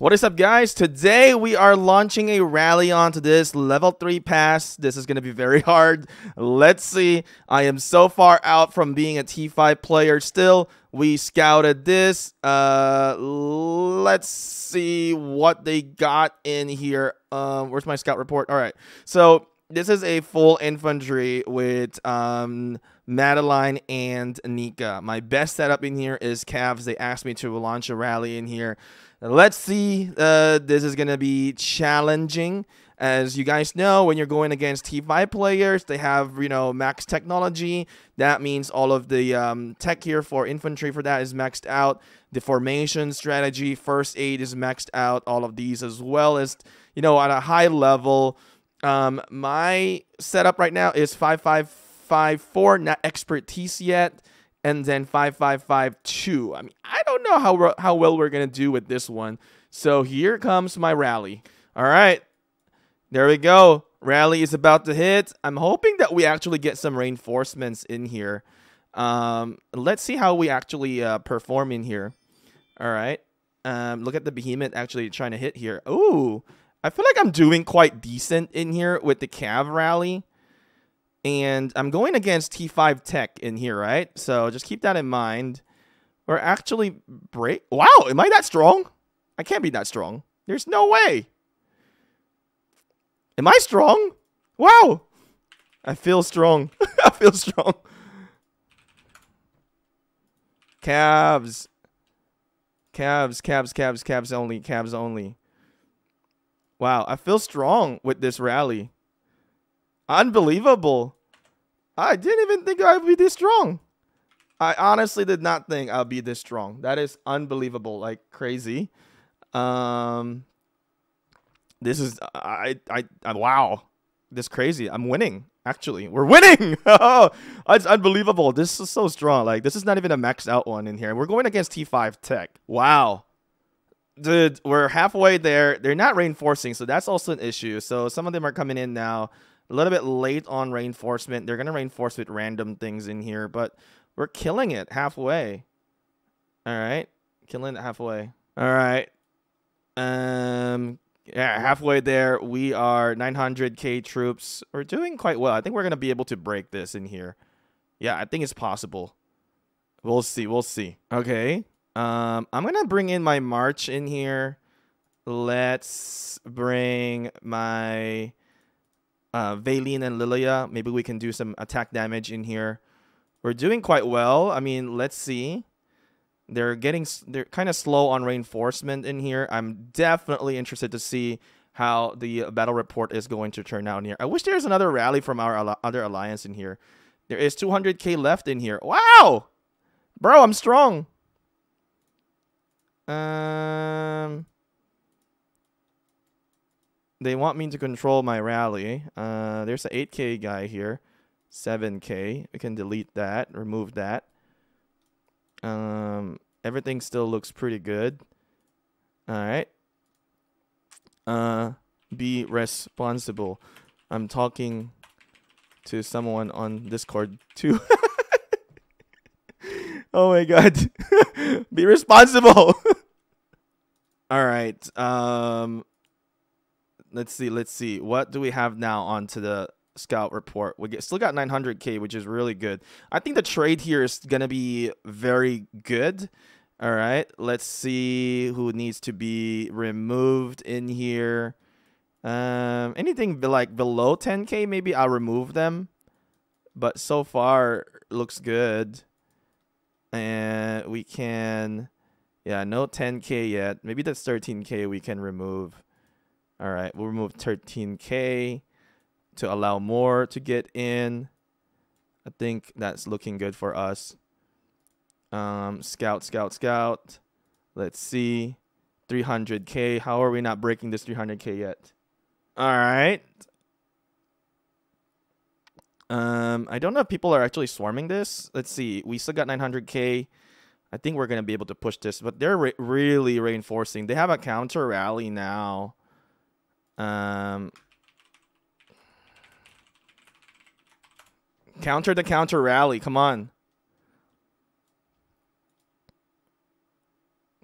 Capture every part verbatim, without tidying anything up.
What is up, guys? Today we are launching a rally onto this level three pass. This is going to be very hard. Let's see. I am so far out from being a T five player still. We scouted this. Uh, let's see what they got in here. Um, where's my scout report? All right. So this is a full infantry with um, Madeline and Nika. My best setup in here is Cavs. They asked me to launch a rally in here. Let's see. Uh, this is going to be challenging. As you guys know, when you're going against T five players, they have, you know, max technology. That means all of the um, tech here for infantry for that is maxed out. The formation strategy, first aid is maxed out. All of these as well as, you know, at a high level. Um, my setup right now is five five five four, not expertise yet. And then five five five two. I mean, I don't know how how well we're gonna do with this one. So here comes my rally. All right, there we go. Rally is about to hit. I'm hoping that we actually get some reinforcements in here. Um, let's see how we actually uh, perform in here. All right. Um, look at the Behemoth actually trying to hit here. Ooh, I feel like I'm doing quite decent in here with the Cav rally. And I'm going against T five tech in here, right? So just keep that in mind. We're actually break. Wow, am I that strong? I can't be that strong. There's no way. Am I strong? Wow. I feel strong. I feel strong. Cavs. Cavs, Cavs, Cavs, Cavs only, Cavs only. Wow, I feel strong with this rally. Unbelievable. I didn't even think I'd be this strong. I honestly did not think I'd be this strong. That is unbelievable, like crazy. Um, this is, I, I, I wow. This is crazy. I'm winning, actually. We're winning. Oh, it's unbelievable. This is so strong. Like, this is not even a maxed out one in here. We're going against T five tech. Wow. Dude, we're halfway there. They're not reinforcing, so that's also an issue. So some of them are coming in now. A little bit late on reinforcement. They're going to reinforce with random things in here, but we're killing it halfway. All right. Killing it halfway. All right. Um, yeah, halfway there. We are nine hundred K troops. We're doing quite well. I think we're going to be able to break this in here. Yeah, I think it's possible. We'll see. We'll see. Okay. Um, I'm going to bring in my march in here. Let's bring my... Uh, Valine and Lilia, maybe we can do some attack damage in here. We're doing quite well. I mean, let's see. They're getting, they're kind of slow on reinforcement in here. I'm definitely interested to see how the battle report is going to turn out in here. I wish there's another rally from our al other alliance in here. There is two hundred K left in here. Wow, bro, I'm strong. Um. They want me to control my rally. Uh, there's an eight K guy here. seven K. We can delete that. Remove that. Um, everything still looks pretty good. All right. Uh, be responsible. I'm talking to someone on Discord too. Oh my God. Be responsible. All right. Um... Let's see. Let's see. What do we have now onto the scout report? We get, still got nine hundred K, which is really good. I think the trade here is going to be very good. All right. Let's see who needs to be removed in here. Um, anything be like below ten K, maybe I'll remove them. But so far, looks good. And we can... Yeah, no ten K yet. Maybe that's thirteen K we can remove. All right, we'll remove thirteen K to allow more to get in. I think that's looking good for us. Um, scout, scout, scout. Let's see. three hundred K. How are we not breaking this three hundred K yet? All right. Um, I don't know if people are actually swarming this. Let's see. We still got nine hundred K. I think we're going to be able to push this, but they're re really reinforcing. They have a counter rally now. Um, counter the counter rally. Come on.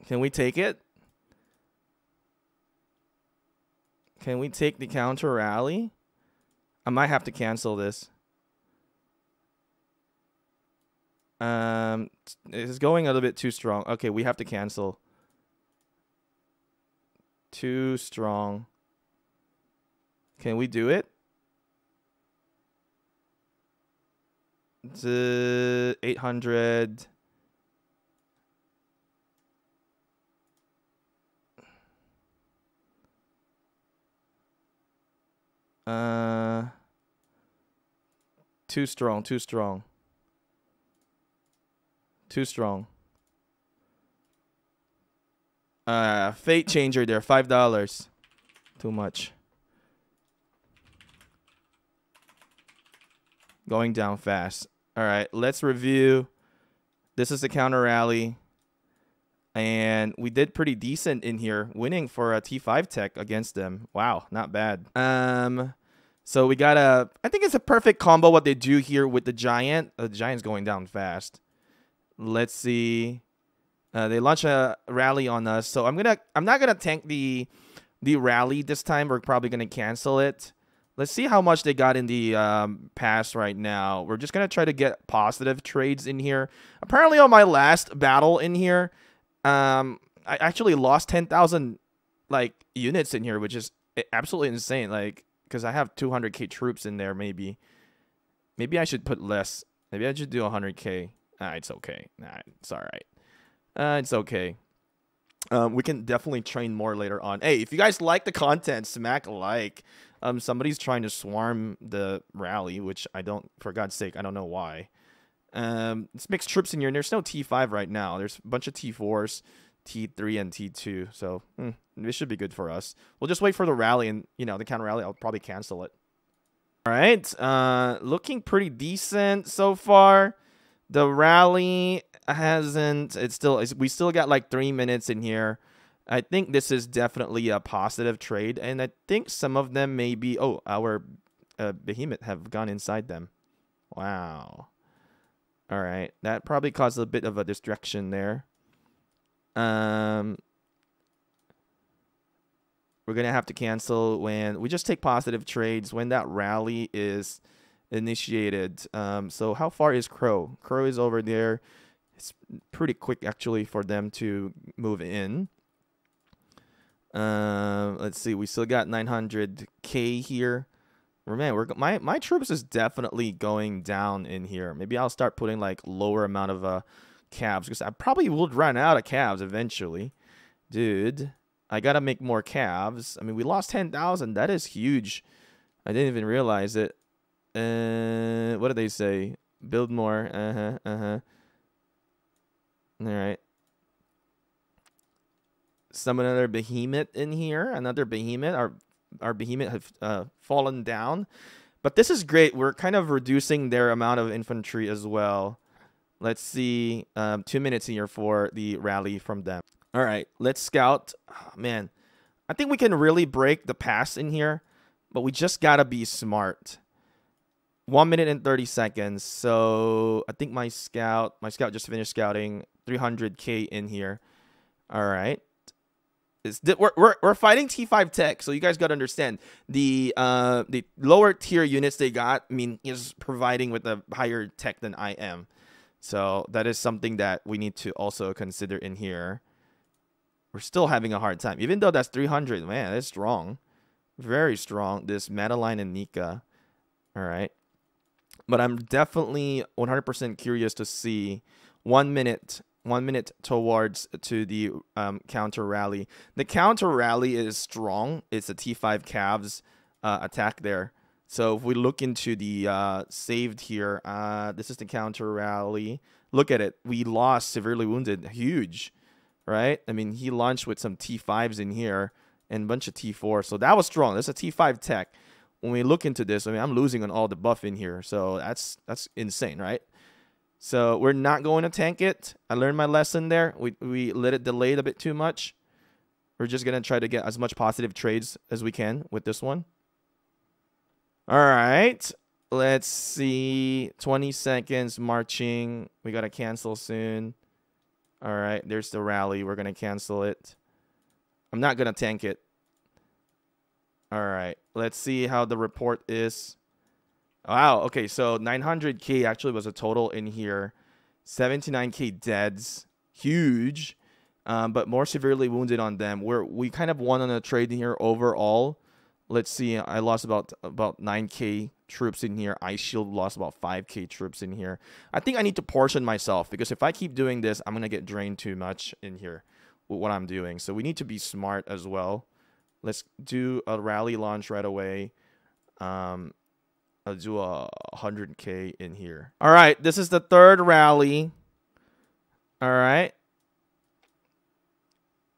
Can we take it? Can we take the counter rally? I might have to cancel this. Um, it's going a little bit too strong. Okay, we have to cancel. Too strong. Can we do it? The eight hundred. Uh, too strong, too strong. Too strong. Uh, fate changer there, five dollars. Too much. Going down fast. All right, let's review. This is the counter rally. And we did pretty decent in here, winning for a T five tech against them. Wow, not bad. Um, so we got a, I think it's a perfect combo what they do here with the Giant. Uh, the Giant's going down fast. Let's see. Uh, they launch a rally on us. So I'm gonna, I'm not gonna tank the, the rally this time. We're probably gonna cancel it. Let's see how much they got in the um, pass right now. We're just gonna try to get positive trades in here. Apparently on my last battle in here, Um, I actually lost ten thousand, like, units in here, which is absolutely insane, like, because I have two hundred K troops in there, maybe. Maybe I should put less. Maybe I should do one hundred K. Nah, it's okay. Nah, it's all right. Uh, it's okay. Um, we can definitely train more later on. Hey, if you guys like the content, smack like. Um, somebody's trying to swarm the rally, which I don't, for God's sake, I don't know why. Um, it's mixed troops in here, and there's no T five right now. There's a bunch of T fours, T three, and T two. So hmm, this should be good for us. We'll just wait for the rally, and you know the counter rally. I'll probably cancel it. All right, uh, looking pretty decent so far. The rally hasn't. It's still. It's, we still got like three minutes in here. I think this is definitely a positive trade, and I think some of them may be. Oh, our uh, Behemoth have gone inside them. Wow. All right, that probably caused a bit of a distraction there. Um, we're going to have to cancel when we just take positive trades when that rally is initiated. Um, so how far is Crow? Crow is over there. It's pretty quick, actually, for them to move in. Um, let's see. We still got nine hundred K here. Man, we're, my, my troops is definitely going down in here. Maybe I'll start putting, like, lower amount of uh, Cavs. Because I probably will run out of Cavs eventually. Dude, I got to make more Cavs. I mean, we lost ten thousand. That is huge. I didn't even realize it. Uh, what did they say? Build more. Uh-huh, uh-huh. All right. Summon another Behemoth in here. Another Behemoth. Our... Our Behemoth have uh, fallen down, but this is great. We're kind of reducing their amount of infantry as well. Let's see, um, two minutes here for the rally from them. All right, let's scout. Oh, man, I think we can really break the pass in here, but we just gotta be smart. One minute and thirty seconds. So I think my scout, my scout just finished scouting. three hundred K in here. All right. We're, we're, we're fighting T five tech, so you guys got to understand the uh, the lower tier units they got, I mean, is providing with a higher tech than I am. So that is something that we need to also consider in here. We're still having a hard time. Even though that's three hundred, man, that's strong. Very strong, this Madeline and Nika. All right. But I'm definitely one hundred percent curious to see one minute... One minute towards to the um, counter rally. The counter rally is strong. It's a T five Cavs uh, attack there. So if we look into the uh, saved here, uh, this is the counter rally. Look at it. We lost severely wounded. Huge, right? I mean, he launched with some T fives in here and a bunch of T fours. So that was strong. That's a T five tech. When we look into this, I mean, I'm losing on all the buff in here. So that's that's insane, right? So we're not going to tank it. I learned my lesson there. We, we let it delay it a bit too much. We're just going to try to get as much positive trades as we can with this one. All right. Let's see. twenty seconds marching. We got to cancel soon. All right. There's the rally. We're going to cancel it. I'm not going to tank it. All All right, let's see how the report is. Wow, okay, so nine hundred K actually was a total in here. seventy-nine K deads, huge, um, but more severely wounded on them. We're, we kind of won on a trade in here overall. Let's see, I lost about about nine K troops in here. Ice Shield lost about five K troops in here. I think I need to portion myself, because if I keep doing this, I'm going to get drained too much in here with what I'm doing. So we need to be smart as well. Let's do a rally launch right away. Um, I'll do a one hundred K in here. All right, this is the third rally. All right.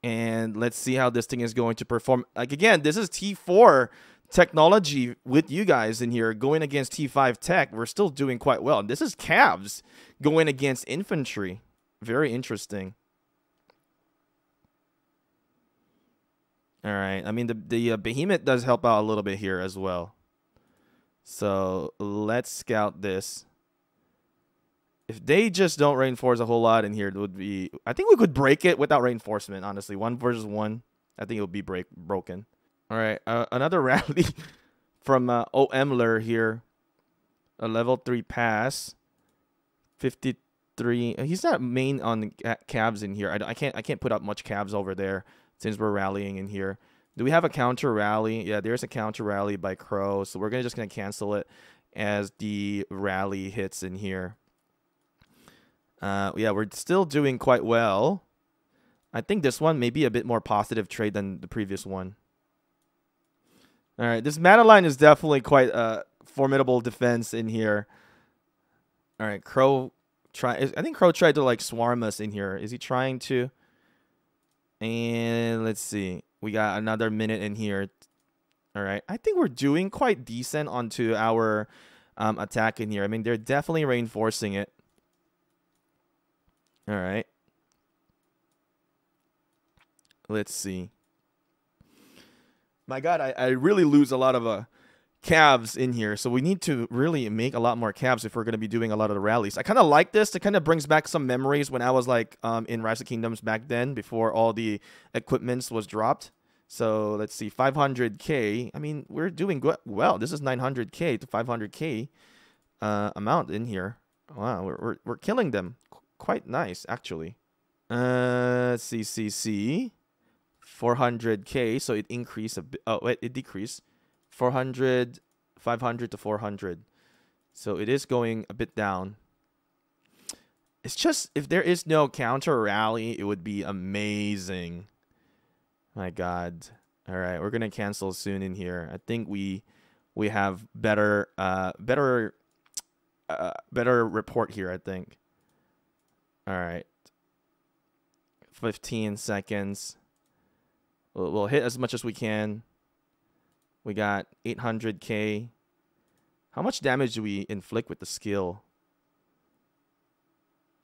And let's see how this thing is going to perform. Like, again, this is T four technology with you guys in here going against T five tech. We're still doing quite well. This is Cavs going against infantry. Very interesting. All right. I mean, the, the uh, Behemoth does help out a little bit here as well. So let's scout this. If they just don't reinforce a whole lot in here, it would be... I think we could break it without reinforcement, honestly. One versus one, I think it would be break broken. All right, uh, another rally from uh, O Emler here. A level three pass. fifty-three. He's not main on Cavs in here. I, I can't. I can't put up much Cavs over there since we're rallying in here. Do we have a counter rally? Yeah, there's a counter rally by Crow, so we're gonna just gonna cancel it as the rally hits in here. Uh, yeah, we're still doing quite well. I think this one may be a bit more positive trade than the previous one. All right, this Madeline is definitely quite a formidable defense in here. All right, Crow try. I think Crow tried to like swarm us in here. Is he trying to? And let's see. We got another minute in here. All right. I think we're doing quite decent onto our um, attack in here. I mean, they're definitely reinforcing it. All right. Let's see. My God, I, I really lose a lot of uh, Cavs in here. So we need to really make a lot more Cavs if we're going to be doing a lot of the rallies. I kind of like this. It kind of brings back some memories when I was like um, in Rise of Kingdoms back then, before all the equipments was dropped. So let's see, five hundred K. I mean, we're doing well. This is nine hundred K to five hundred K uh, amount in here. Wow, we're, we're, we're killing them. Qu quite nice, actually. Uh, C C C, four hundred K. So it increased a bit. Oh, wait, it decreased. four hundred, five hundred to four hundred. So it is going a bit down. It's just, if there is no counter rally, it would be amazing. My God. All right, we're going to cancel soon in here. I think we we have better uh better uh, better report here, I think. All right. fifteen seconds. We'll, we'll hit as much as we can. We got eight hundred K. How much damage do we inflict with the skill?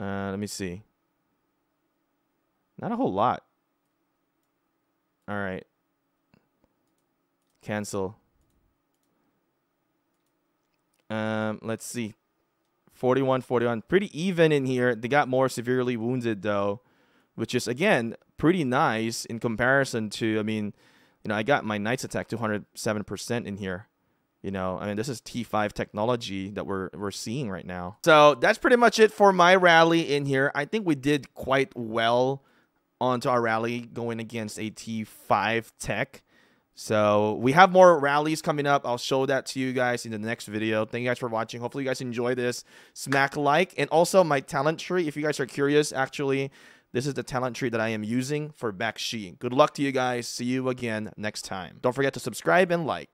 Uh, let me see. Not a whole lot. All right. Cancel. Um, let's see. forty-one, forty-one. Pretty even in here. They got more severely wounded, though, which is, again, pretty nice in comparison to, I mean... You know, I got my Knight's Attack two hundred seven percent in here. You know, I mean, this is T five technology that we're, we're seeing right now. So that's pretty much it for my rally in here. I think we did quite well onto our rally going against a T five tech. So we have more rallies coming up. I'll show that to you guys in the next video. Thank you guys for watching. Hopefully you guys enjoy this. Smack like. And also my talent tree, if you guys are curious, actually... This is the talent tree that I am using for Bakshi. Good luck to you guys. See you again next time. Don't forget to subscribe and like.